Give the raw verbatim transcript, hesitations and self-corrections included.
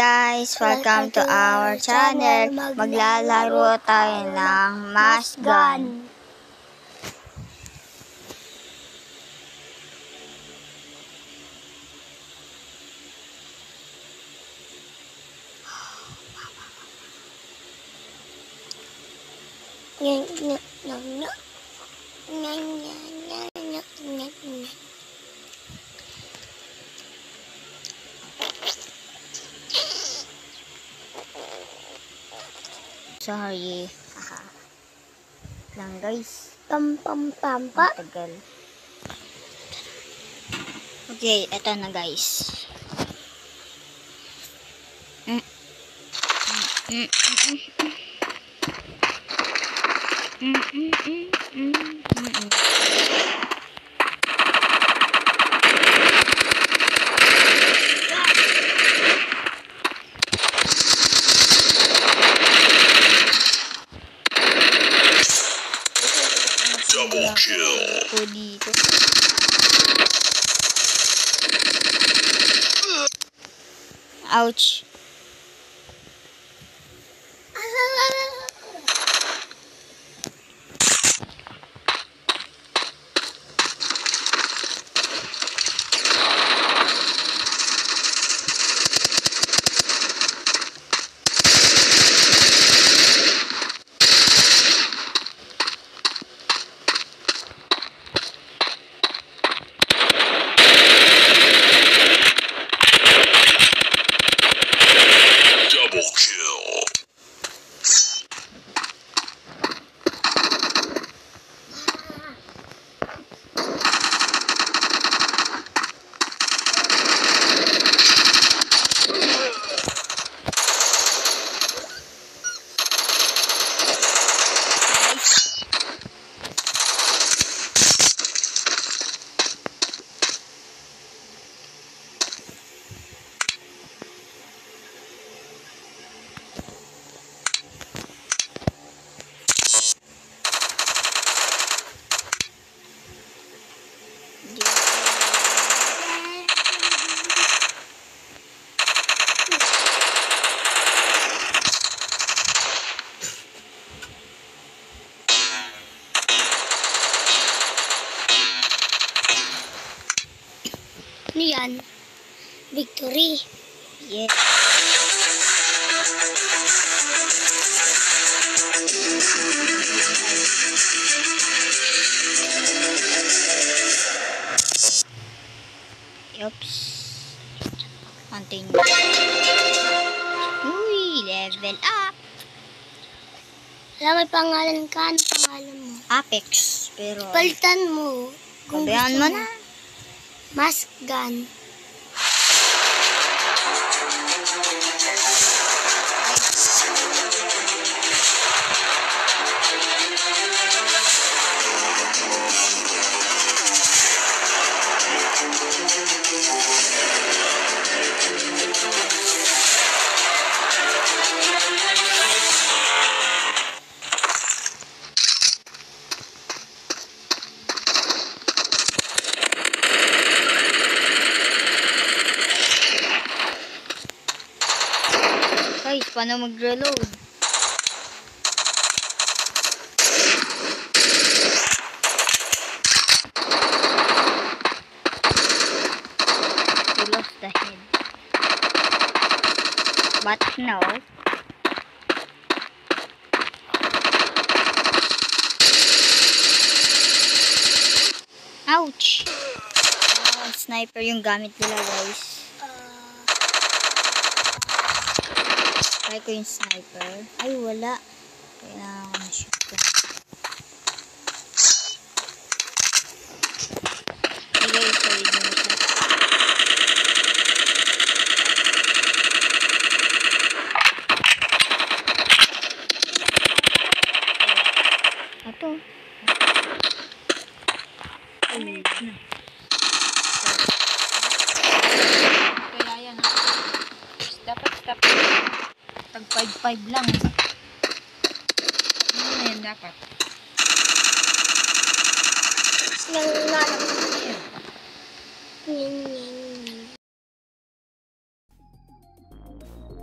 guys! Welcome to our channel. Maglalaro tayo ng MaskGun. Sorry. Aha. Lang guys. Pam pam pam pa. Tagal. Okay, eto na guys. Mm. Mm. Mm. Mm. Mm. Mm. Double kill. Ouch. Yan. Victory. Yes. Oops. Continue. Uy, level up. Alam, may pangalan ka. Ano pangalan mo? Apex. Pero palitan mo. Kung sabihan mo na. MaskGun. Paano mag-reload? We lost the head. But now, ouch! Oh, sniper yung gamit nila guys. Try ko yung sniper. Ay, wala. Kailangan ko na-shoot ko. Sige, sorry din siya. Ato. Kaya yan ha. Dapat stop. Tag five five lang. Ano na yan dapat? Nang